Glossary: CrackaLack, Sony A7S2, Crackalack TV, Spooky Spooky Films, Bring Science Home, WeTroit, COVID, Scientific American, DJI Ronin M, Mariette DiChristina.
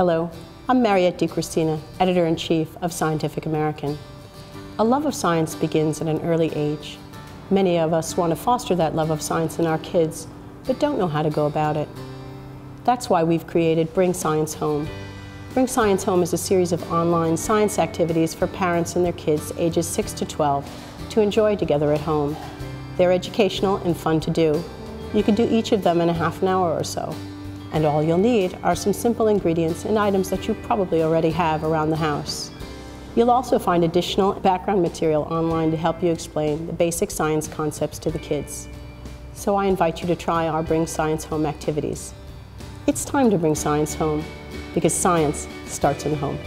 Hello, I'm Mariette DiChristina, Editor-in-Chief of Scientific American. A love of science begins at an early age. Many of us want to foster that love of science in our kids, but don't know how to go about it. That's why we've created Bring Science Home. Bring Science Home is a series of online science activities for parents and their kids ages 6 to 12 to enjoy together at home. They're educational and fun to do. You can do each of them in a half an hour or so. And all you'll need are some simple ingredients and items that you probably already have around the house. You'll also find additional background material online to help you explain the basic science concepts to the kids. So I invite you to try our Bring Science Home activities. It's time to bring science home, because science starts in the home.